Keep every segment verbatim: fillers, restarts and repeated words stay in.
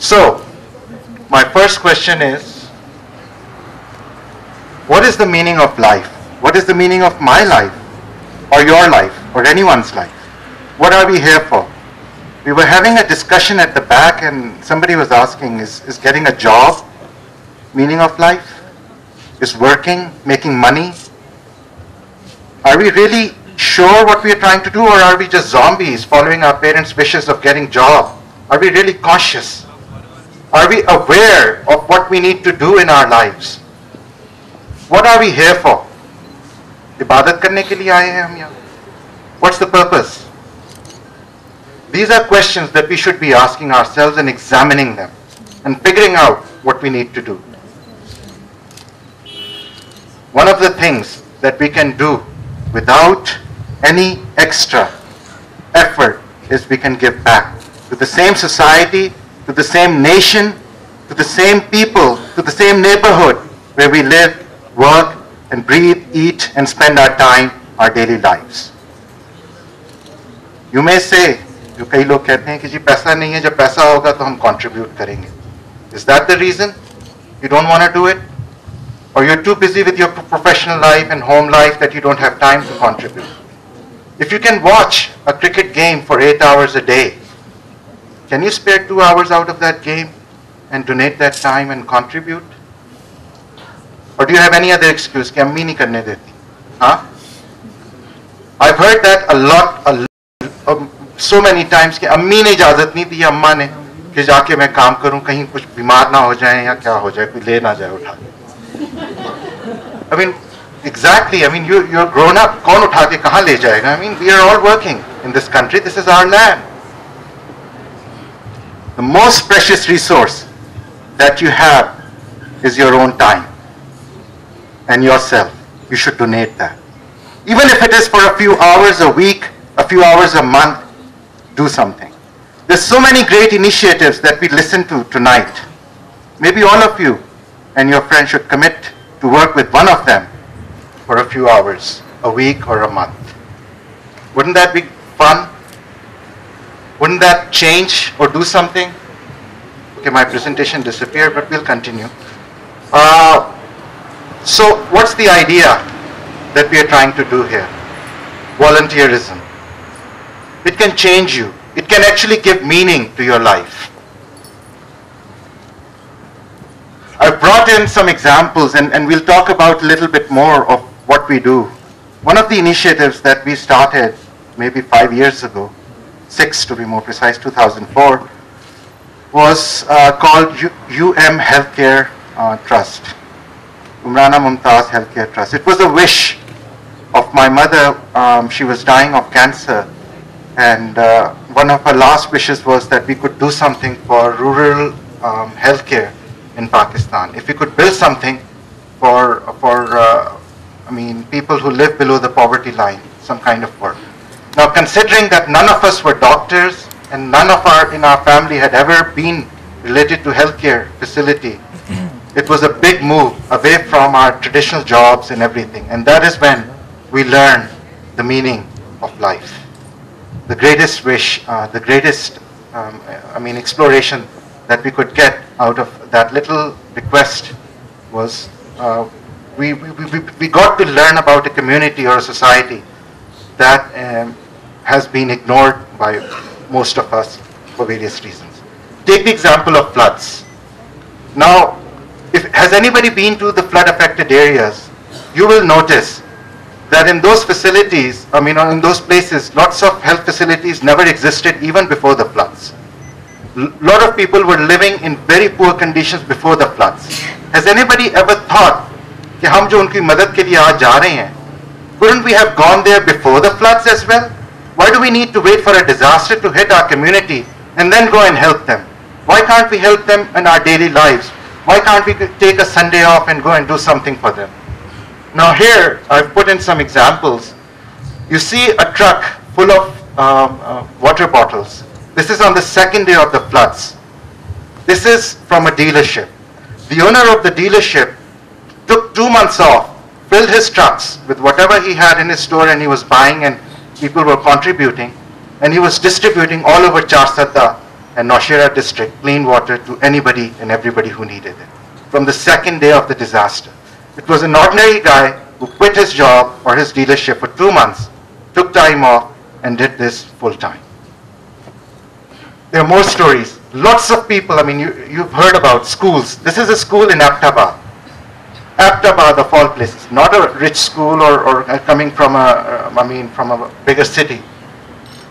So, my first question is, what is the meaning of life? What is the meaning of my life, or your life, or anyone's life? What are we here for? We were having a discussion at the back and somebody was asking, is, is getting a job meaning of life? Is working, making money? Are we really sure what we are trying to do, or are we just zombies following our parents' wishes of getting job? Are we really conscious? Are we aware of what we need to do in our lives? What are we here for? Ibadat karne ke liye aaye hain hum yahan. What's the purpose? These are questions that we should be asking ourselves and examining them and figuring out what we need to do. One of the things that we can do without any extra effort is we can give back to the same society, to the same nation, to the same people, to the same neighborhood where we live, work, and breathe, eat, and spend our time, our daily lives. You may say, जो कई लोग कहते हैं कि जी पैसा नहीं है, जब पैसा होगा तो हम contribute करेंगे. Is that the reason you don't want to do it? Or you're too busy with your professional life and home life that you don't have time to contribute? If you can watch a cricket game for eight hours a day, can you spare two hours out of that game and donate that time and contribute? Or do you have any other excuse? Ki ammi nahi karne deti. Huh? I've heard that a lot, a lot um, so many times. Ki ammi ne ijazat nahi di, amma ne, ki jaake main kaam karun, kahin kuch bimar na ho jaye ya kya ho jaye, koi le na jaye utha ke. I mean, exactly. I mean, you, you're grown up. Kaun utha ke kahan le jayega? I mean, we are all working in this country. This is our land. The most precious resource that you have is your own time and yourself. You should donate that. Even if it is for a few hours a week, a few hours a month, do something. There's so many great initiatives that we listen to tonight. Maybe all of you and your friend should commit to work with one of them for a few hours, a week or a month. Wouldn't that be fun? Wouldn't that change or do something? Okay, my presentation disappeared, but we'll continue. Uh, so what's the idea that we are trying to do here? Volunteerism. It can change you. It can actually give meaning to your life. I brought in some examples, and, and we'll talk about a little bit more of what we do. One of the initiatives that we started maybe five years ago, six to be more precise, two thousand four, was uh, called U UM Healthcare uh, Trust, Umrana Mumtaz Healthcare Trust. It was a wish of my mother. Um, she was dying of cancer, and uh, one of her last wishes was that we could do something for rural um, healthcare in Pakistan. If we could build something for, for uh, I mean, people who live below the poverty line, some kind of work. Now, considering that none of us were doctors and none of our in our family had ever been related to healthcare facility, it was a big move away from our traditional jobs and everything. And that is when we learn the meaning of life. The greatest wish, uh, the greatest, um, I mean, exploration that we could get out of that little request was uh, we, we, we, we got to learn about a community or a society that um, has been ignored by most of us for various reasons. Take the example of floods. Now, if, has anybody been to the flood affected areas? You will notice that in those facilities, I mean in those places, lots of health facilities never existed even before the floods. A lot of people were living in very poor conditions before the floods. Has anybody ever thought कि हम जो उनकी मदद के लिए आज जा रहे हैं, couldn't we have gone there before the floods as well? Why do we need to wait for a disaster to hit our community and then go and help them? Why can't we help them in our daily lives? Why can't we take a Sunday off and go and do something for them? Now here I've put in some examples. You see a truck full of um, uh, water bottles. This is on the second day of the floods. This is from a dealership. The owner of the dealership took two months off, filled his trucks with whatever he had in his store and he was buying and people were contributing, and he was distributing all over Charsada and Nowshera district clean water to anybody and everybody who needed it. From the second day of the disaster, it was an ordinary guy who quit his job or his dealership for two months, took time off, and did this full time. There are more stories. Lots of people, I mean, you, you've heard about schools. This is a school in Aptabad. Aptabad, of all places, not a rich school or, or coming from a, I mean, from a bigger city,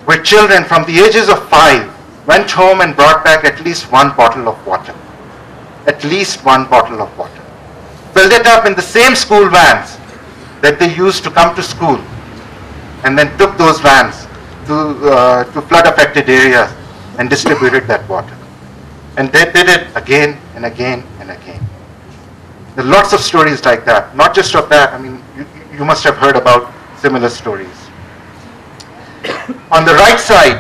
where children from the ages of five went home and brought back at least one bottle of water. At least one bottle of water. Filled it up in the same school vans that they used to come to school, and then took those vans to, uh, to flood-affected areas and distributed that water. And they did it again and again and again. There are lots of stories like that, not just of that. I mean, you, you must have heard about similar stories. On the right side,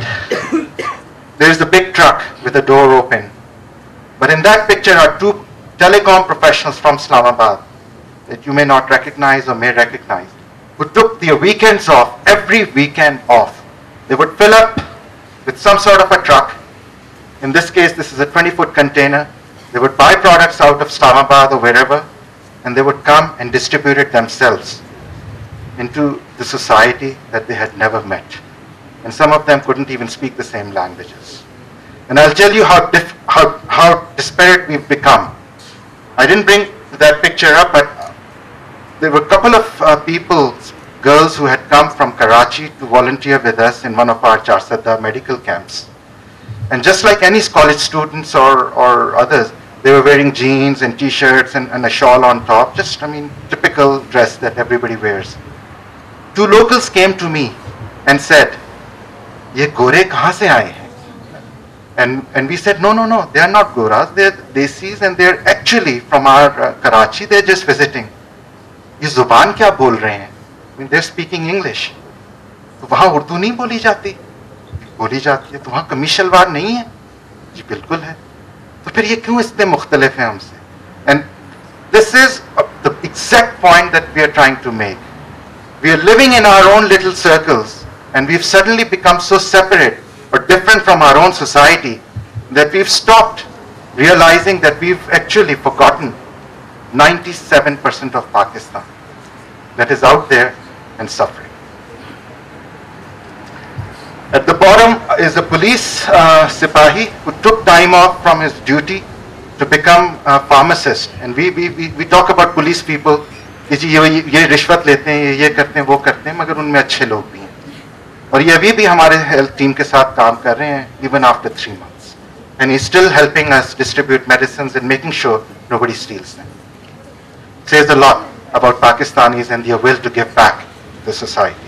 there's the big truck with the door open. But in that picture are two telecom professionals from Islamabad that you may not recognize or may recognize, who took their weekends off, every weekend off. They would fill up with some sort of a truck. In this case, this is a twenty-foot container. They would buy products out of Islamabad or wherever, and they would come and distribute it themselves into the society that they had never met. And some of them couldn't even speak the same languages. And I'll tell you how, dif how, how disparate we've become. I didn't bring that picture up, but there were a couple of uh, people, girls who had come from Karachi to volunteer with us in one of our Charsadda medical camps. And just like any college students or, or others, they were wearing jeans and t-shirts and, and a shawl on top. Just, I mean, typical dress that everybody wears. Two locals came to me and said, "Ye gore kahan se aaye hain?" And, and we said, no, no, no, they are not Goras, they are Desis, and they are actually from our uh, Karachi, they are just visiting. Ye zuban kya bol rahe hain? I mean, they are speaking English. So, wahan Urdu nahi boli jati? Boli jati hai. To wahan kameez shalwar nahi hai? Ji, bilkul hai. To phir ye kyun itne mukhtalif hain humse? And this is uh, the exact point that we are trying to make. We are living in our own little circles, and we've suddenly become so separate or different from our own society that we've stopped realizing that we've actually forgotten ninety-seven percent of Pakistan that is out there and suffering. At the bottom is a police uh, sipahi who took time off from his duty to become a pharmacist. And we, we, we, we talk about police people, ye rishwat lete hain, ye karte hain, wo karte hain, magar unme achhe log bhi hain. And he is still helping us even after three months. And he's still helping us distribute medicines and making sure nobody steals them. It says a lot about Pakistanis and their will to give back to the society.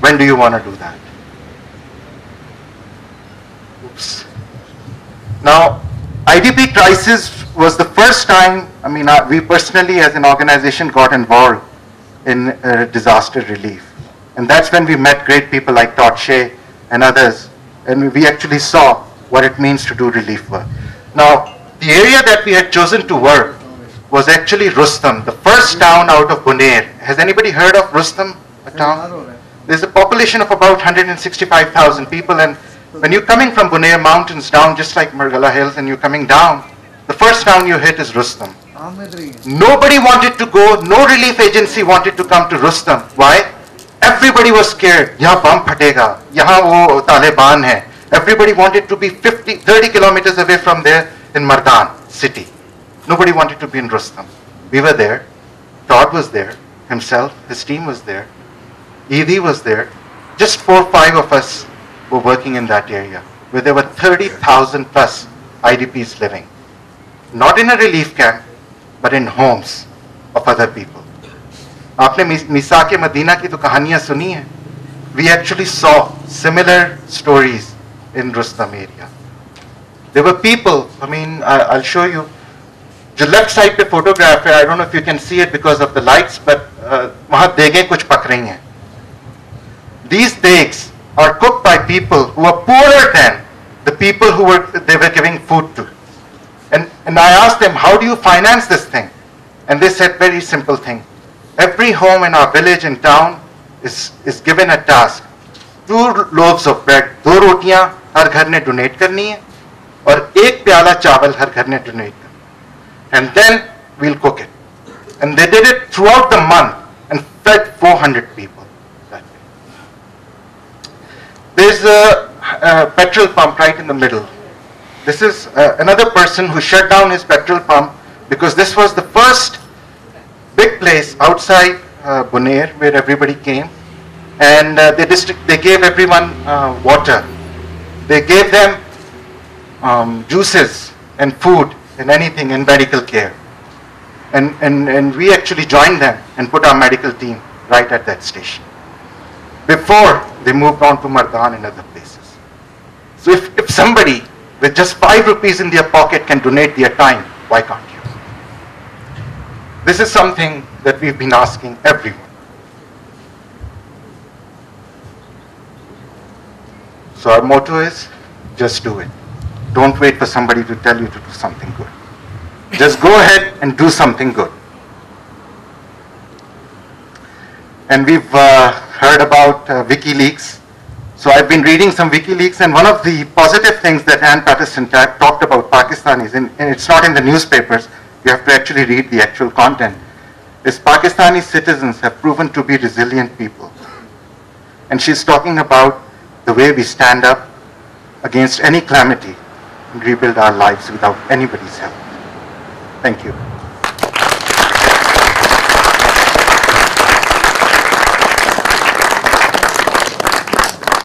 When do you want to do that? Oops. Now, I D P crisis was the first time, I mean, we personally as an organization got involved in uh, disaster relief. And that's when we met great people like Todd Shea and others, and we actually saw what it means to do relief work. Now, the area that we had chosen to work was actually Rustam, the first town out of Bunair. Has anybody heard of Rustam, a town? There's a population of about one hundred sixty-five thousand people, and when you're coming from Bunair mountains down, just like Margala Hills, and you're coming down, the first town you hit is Rustam. Nobody wanted to go, no relief agency wanted to come to Rustam. Why? Everybody was scared. Yahan bomb phatega. Yahan wo Taliban hai. Everybody wanted to be fifty, thirty kilometers away from there in Mardan city. Nobody wanted to be in Rustam. We were there. Todd was there himself. His team was there. Eidi was there. Just four or five of us were working in that area where there were thirty thousand plus I D Ps living. Not in a relief camp, but in homes of other people. आपने मिसा के Medina की तो कहानियां सुनी हैं। We actually saw similar stories in Rustam area. There were people, I mean, I'll show you. The left side पे photograph है, I don't know if you can see it because of the lights, but वहाँ देगें कुछ पक रही हैं. These degs are cooked by people who are poorer than the people who were they were giving food to. And and I asked them, how do you finance this thing? And they said very simple thing. Every home in our village and town is, is given a task. Two loaves of bread, do rotiyan, हर घर ने donate करनी है और एक प्याला चावल हर घर ने डोनेट करना, and then we'll cook it, and they did it throughout the month and fed four hundred people. There's a, a petrol pump right in the middle. This is uh, another person who shut down his petrol pump because this was the first big place outside uh, Bonaire where everybody came, and uh, they, district, they gave everyone uh, water. They gave them um, juices and food and anything and medical care. And, and, and we actually joined them and put our medical team right at that station before they moved on to Mardan and other places. So if, if somebody with just five rupees in their pocket can donate their time, why can't you? This is something that we've been asking everyone. So our motto is, just do it. Don't wait for somebody to tell you to do something good. Just go ahead and do something good. And we've uh, heard about uh, WikiLeaks. So I've been reading some WikiLeaks, and one of the positive things that Anne Patterson talked about Pakistanis, and, and it's not in the newspapers, you have to actually read the actual content, is Pakistani citizens have proven to be resilient people. And she's talking about the way we stand up against any calamity and rebuild our lives without anybody's help. Thank you.